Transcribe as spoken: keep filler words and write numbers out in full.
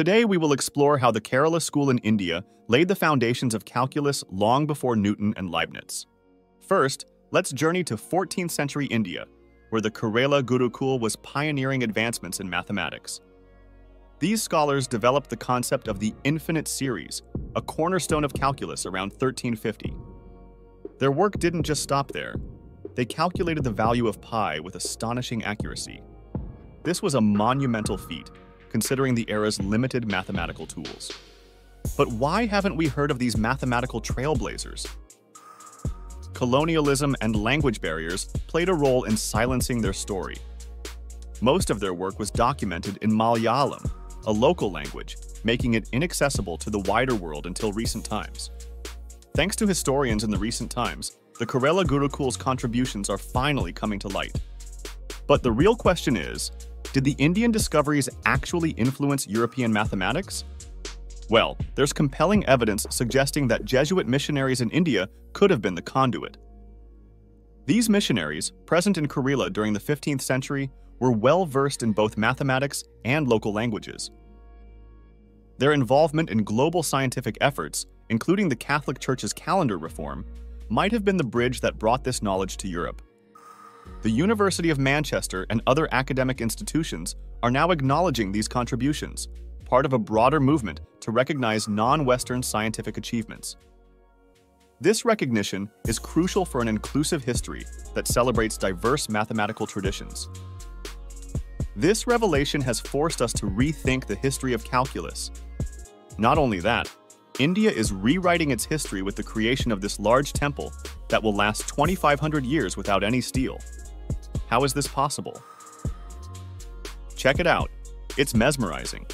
Today, we will explore how the Kerala School in India laid the foundations of calculus long before Newton and Leibniz. First, let's journey to fourteenth century India, where the Kerala Gurukul was pioneering advancements in mathematics. These scholars developed the concept of the infinite series, a cornerstone of calculus around thirteen fifty. Their work didn't just stop there. They calculated the value of pi with astonishing accuracy. This was a monumental feat, considering the era's limited mathematical tools. But why haven't we heard of these mathematical trailblazers? Colonialism and language barriers played a role in silencing their story. Most of their work was documented in Malayalam, a local language, making it inaccessible to the wider world until recent times. Thanks to historians in the recent times, the Kerala Gurukul's contributions are finally coming to light. But the real question is, did the Indian discoveries actually influence European mathematics? Well, there's compelling evidence suggesting that Jesuit missionaries in India could have been the conduit. These missionaries, present in Kerala during the fifteenth century, were well-versed in both mathematics and local languages. Their involvement in global scientific efforts, including the Catholic Church's calendar reform, might have been the bridge that brought this knowledge to Europe. The University of Manchester and other academic institutions are now acknowledging these contributions, part of a broader movement to recognize non-Western scientific achievements. This recognition is crucial for an inclusive history that celebrates diverse mathematical traditions. This revelation has forced us to rethink the history of calculus. Not only that, India is rewriting its history with the creation of this large temple that will last twenty-five hundred years without any steel. How is this possible? Check it out. It's mesmerizing.